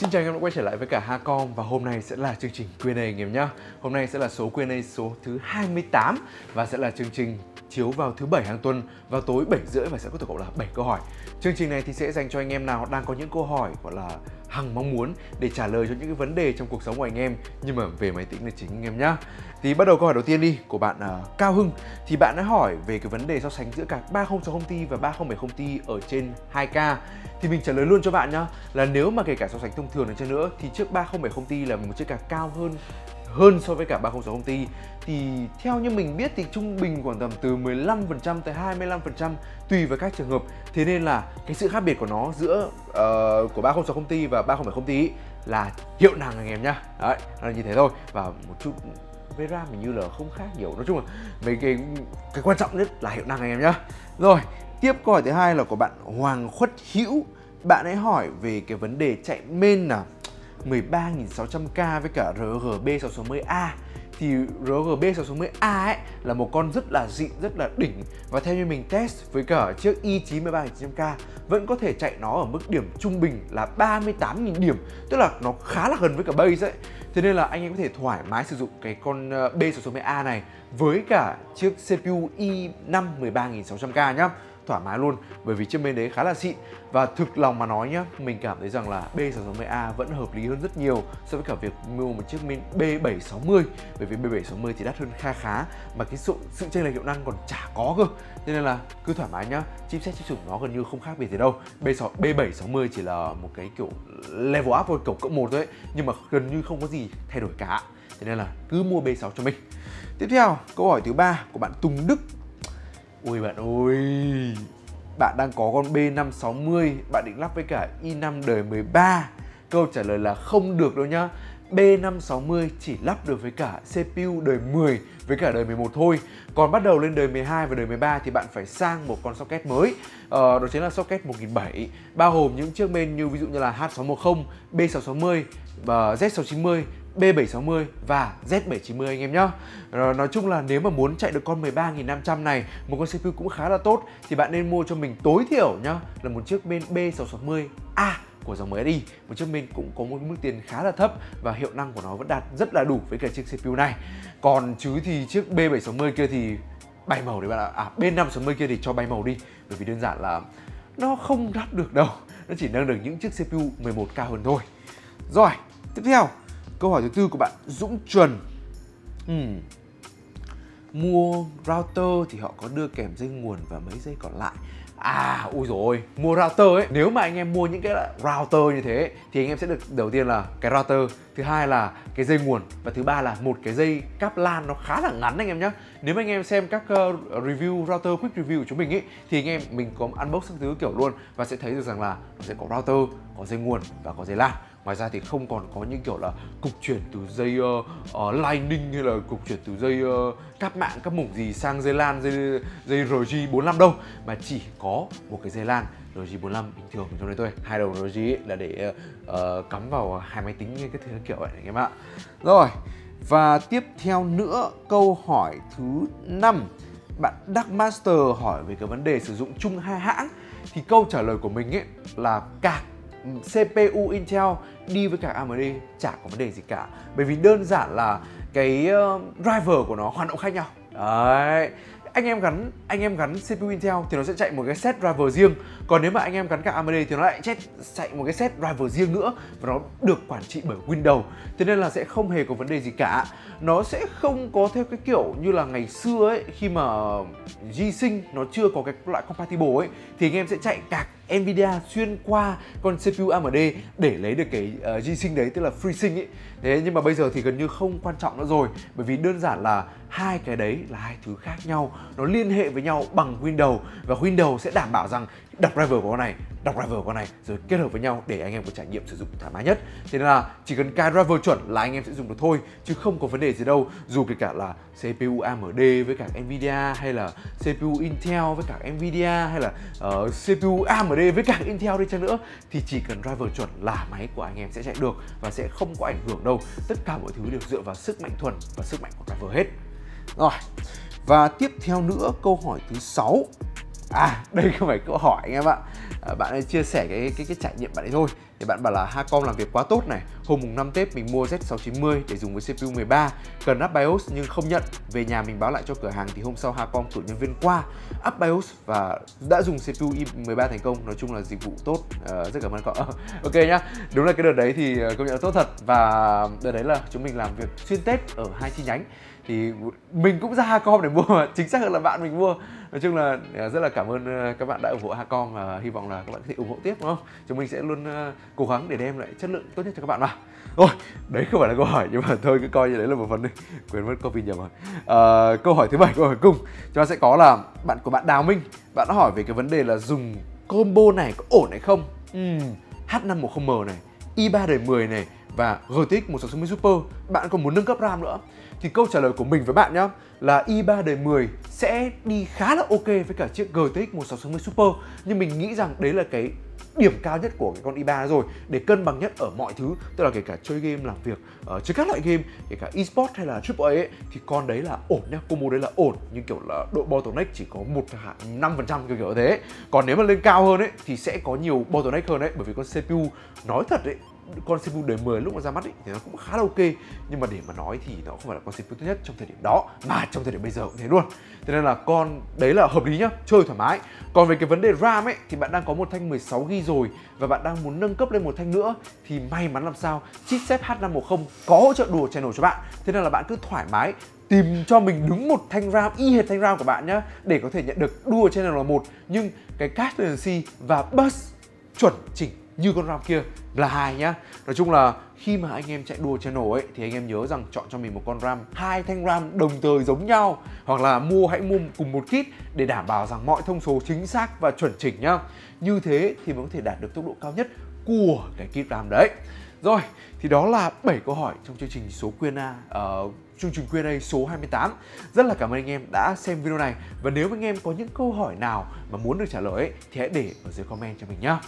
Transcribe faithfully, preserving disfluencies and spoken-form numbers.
Xin chào, em đã quay trở lại với cả Hacom và hôm nay sẽ là chương trình quy en a anh em nhá. Hôm nay sẽ là số quy en a số thứ hai mươi tám và sẽ là chương trình chiếu vào thứ bảy hàng tuần vào tối bảy rưỡi và sẽ có tổng cộng là bảy câu hỏi. Chương trình này thì sẽ dành cho anh em nào đang có những câu hỏi gọi là hằng mong muốn để trả lời cho những cái vấn đề trong cuộc sống của anh em nhưng mà về máy tính là chính anh em nhá. Thì bắt đầu câu hỏi đầu tiên đi của bạn uh, Cao Hưng. Thì bạn đã hỏi về cái vấn đề so sánh giữa cả ba không sáu không Ti và ba không bảy không Ti ở trên hai K. Thì mình trả lời luôn cho bạn nhá, là nếu mà kể cả so sánh thông thường này chăng nữa thì chiếc ba không bảy không Ti là một chiếc card cao hơn hơn so với cả ba không sáu không Ti. Thì theo như mình biết thì trung bình khoảng tầm từ mười lăm phần trăm tới hai mươi lăm phần trăm tùy vào các trường hợp. Thế nên là cái sự khác biệt của nó giữa uh, của ba không sáu không Ti và ba không bảy không Ti là hiệu năng anh em nhá. Đấy, là như thế thôi. Và một chút với RAM mình như là không khác nhiều. Nói chung là mấy cái cái quan trọng nhất là hiệu năng anh em nhá. Rồi, tiếp câu hỏi thứ hai là của bạn Hoàng Khuất Hữu. Bạn ấy hỏi về cái vấn đề chạy main là mười ba nghìn sáu trăm K với cả R G B sáu sáu không A. Thì R G B sáu sáu không A ấy là một con rất là dị, rất là đỉnh. Và theo như mình test với cả chiếc i chín mười ba nghìn chín trăm K vẫn có thể chạy nó ở mức điểm trung bình là ba mươi tám nghìn điểm. Tức là nó khá là gần với cả base ấy. Thế nên là anh em có thể thoải mái sử dụng cái con B sáu sáu không A này với cả chiếc xê pê u i năm mười ba nghìn sáu trăm K nhá, thoải mái luôn, bởi vì chiếc bên đấy khá là xịn. Và thực lòng mà nói nhá, mình cảm thấy rằng là B sáu sáu không A vẫn hợp lý hơn rất nhiều so với cả việc mua một chiếc main B bảy sáu không, bởi vì B bảy sáu không thì đắt hơn kha khá mà cái sự, sự chênh lệch hiệu năng còn chả có cơ. Thế nên là cứ thoải mái nhá, chipset chip sủng nó gần như không khác biệt gì đâu. B bảy sáu không chỉ là một cái kiểu level up thôi, kiểu cỡ một thôi ấy, nhưng mà gần như không có gì thay đổi cả. Thế nên là cứ mua B sáu cho mình. Tiếp theo, câu hỏi thứ ba của bạn Tùng Đức. Ôi bạn ơi, bạn đang có con B năm sáu không, bạn định lắp với cả i năm đời mười ba. Câu trả lời là không được đâu nhá. B năm sáu không chỉ lắp được với cả xê pê u đời mười với cả đời mười một thôi. Còn bắt đầu lên đời mười hai và đời mười ba thì bạn phải sang một con socket mới. Ờ, đó chính là socket một nghìn bảy trăm, bao gồm những chiếc main như ví dụ như là H sáu một không, B sáu sáu không và Z sáu chín không, B bảy sáu không và Z bảy chín không anh em nhá. Rồi, nói chung là nếu mà muốn chạy được con mười ba nghìn năm trăm này, một con xê pê u cũng khá là tốt, thì bạn nên mua cho mình tối thiểu nhá là một chiếc main B sáu sáu không A của dòng mới đi. Một chiếc main cũng có một mức tiền khá là thấp và hiệu năng của nó vẫn đạt rất là đủ với cả chiếc xê pê u này. Còn chứ thì chiếc B bảy sáu không kia thì bay màu đấy bạn ạ. À, B năm sáu không kia thì cho bay màu đi, bởi vì đơn giản là nó không đáp được đâu. Nó chỉ nâng được những chiếc xê pê u mười một cao hơn thôi. Rồi, tiếp theo câu hỏi thứ tư của bạn Dũng Chuẩn. uhm. Mua router thì họ có đưa kèm dây nguồn và mấy dây còn lại. À, ui dồi ôi, mua router ấy, nếu mà anh em mua những cái router như thế thì anh em sẽ được đầu tiên là cái router, thứ hai là cái dây nguồn, và thứ ba là một cái dây cáp LAN nó khá là ngắn anh em nhé. Nếu mà anh em xem các review router, quick review của chúng mình ấy, thì anh em mình có unbox các thứ kiểu luôn và sẽ thấy được rằng là nó sẽ có router, có dây nguồn và có dây LAN. Ngoài ra thì không còn có những kiểu là cục chuyển từ dây uh, uh, Lightning hay là cục chuyển từ dây uh, cáp mạng, cáp mủng gì sang dây LAN, dây, dây R G bốn mươi lăm đâu, mà chỉ có một cái dây LAN R G bốn mươi lăm bình thường trong đây thôi. Hai đầu R G là để uh, cắm vào hai máy tính như cái thứ kiểu vậy anh em ạ. Rồi, và tiếp theo nữa câu hỏi thứ năm, bạn Dark Master hỏi về cái vấn đề sử dụng chung hai hãng. Thì câu trả lời của mình ấy là cạc xê pê u Intel đi với cả a em đê chả có vấn đề gì cả, bởi vì đơn giản là cái driver của nó hoạt động khác nhau. Đấy, anh em gắn anh em gắn xê pê u Intel thì nó sẽ chạy một cái set driver riêng, còn nếu mà anh em gắn cả a em đê thì nó lại chết, chạy một cái set driver riêng nữa và nó được quản trị bởi Windows. Thế nên là sẽ không hề có vấn đề gì cả. Nó sẽ không có theo cái kiểu như là ngày xưa ấy, khi mà G-Sync nó chưa có cái loại compatible ấy, thì anh em sẽ chạy cạc Nvidia xuyên qua con xê pê u a em đê để lấy được cái uh, G-Sync đấy, tức là FreeSync ấy. Thế nhưng mà bây giờ thì gần như không quan trọng nữa rồi, bởi vì đơn giản là hai cái đấy là hai thứ khác nhau, nó liên hệ với nhau bằng Windows và Windows sẽ đảm bảo rằng đọc driver của con này, đọc driver của con này rồi kết hợp với nhau để anh em có trải nghiệm sử dụng thoải mái nhất. Thế nên là chỉ cần cái driver chuẩn là anh em sẽ dùng được thôi, chứ không có vấn đề gì đâu, dù kể cả là xê pê u a em đê với cả Nvidia hay là xê pê u Intel với cả Nvidia hay là uh, xê pê u a em đê với cả Intel đi chăng nữa, thì chỉ cần driver chuẩn là máy của anh em sẽ chạy được và sẽ không có ảnh hưởng đâu. Tất cả mọi thứ đều dựa vào sức mạnh thuần và sức mạnh của driver hết. Rồi, và tiếp theo nữa câu hỏi thứ sáu À, đây không phải câu hỏi anh em ạ. à, Bạn ấy chia sẻ cái cái cái trải nghiệm bạn ấy thôi. Thì bạn bảo là Hacom làm việc quá tốt này. Hôm mùng năm Tết mình mua Z sáu chín mươi để dùng với xê pê u mười ba, cần up BIOS nhưng không nhận. Về nhà mình báo lại cho cửa hàng thì hôm sau Hacom cử nhân viên qua up BIOS và đã dùng xê pê u i mười ba thành công. Nói chung là dịch vụ tốt. à, Rất cảm ơn cậu. Ok nhá. Đúng là cái đợt đấy thì công nhận là tốt thật. Và đợt đấy là chúng mình làm việc xuyên Tết ở hai chi nhánh. Thì mình cũng ra Hacom để mua, chính xác hơn là bạn mình mua. Nói chung là rất là cảm ơn các bạn đã ủng hộ Hacom và hy vọng là các bạn có thể ủng hộ tiếp, đúng không? Chúng mình sẽ luôn cố gắng để đem lại chất lượng tốt nhất cho các bạn mà. Ôi, đấy không phải là câu hỏi nhưng mà thôi cứ coi như đấy là một phần đi. Quên mất copy nhầm rồi. À, câu hỏi thứ bảy, câu hỏi cùng chúng ta sẽ có là bạn của bạn Đào Minh. Bạn đã hỏi về cái vấn đề là dùng combo này có ổn hay không? Uhm, H năm một không M này, i ba đời mười này và G T X một sáu sáu mươi Super. Bạn còn muốn nâng cấp RAM nữa. Thì câu trả lời của mình với bạn nhá là i ba đời mười sẽ đi khá là ok với cả chiếc G T X một sáu sáu mươi Super. Nhưng mình nghĩ rằng đấy là cái điểm cao nhất của cái con i ba rồi, để cân bằng nhất ở mọi thứ. Tức là kể cả chơi game, làm việc, uh, chơi các loại game, kể cả eSports hay là triple A ấy, thì con đấy là ổn nhá, combo đấy là ổn. Nhưng kiểu là độ bottleneck chỉ có một phẩy năm phần trăm kiểu kiểu thế. Còn nếu mà lên cao hơn ấy thì sẽ có nhiều bottleneck hơn đấy. Bởi vì con xê pê u nói thật đấy, con xê pê u đời mười lúc mà ra mắt ấy, thì nó cũng khá là ok. Nhưng mà để mà nói thì nó không phải là con xê pê u tốt nhất trong thời điểm đó, mà trong thời điểm bây giờ cũng thế luôn. Thế nên là con đấy là hợp lý nhá, chơi thoải mái. Còn về cái vấn đề RAM ấy thì bạn đang có một thanh mười sáu gi-ga-bai rồi và bạn đang muốn nâng cấp lên một thanh nữa thì may mắn làm sao chipset H năm một không có hỗ trợ Dual Channel cho bạn. Thế nên là bạn cứ thoải mái tìm cho mình đúng một thanh RAM y hệt thanh RAM của bạn nhá, để có thể nhận được Dual Channel là một, nhưng cái cache latency và bus chuẩn chỉnh như con RAM kia là hai nhá. Nói chung là khi mà anh em chạy Dual Channel ấy thì anh em nhớ rằng chọn cho mình một con RAM, hai thanh RAM đồng thời giống nhau, hoặc là mua hãy mua cùng một kit để đảm bảo rằng mọi thông số chính xác và chuẩn chỉnh nhá. Như thế thì mới có thể đạt được tốc độ cao nhất của cái kit RAM đấy. Rồi, thì đó là bảy câu hỏi trong chương trình số QnA, uh, chương trình QnA số hai mươi tám. Rất là cảm ơn anh em đã xem video này. Và nếu anh em có những câu hỏi nào mà muốn được trả lời ấy, thì hãy để ở dưới comment cho mình nhá.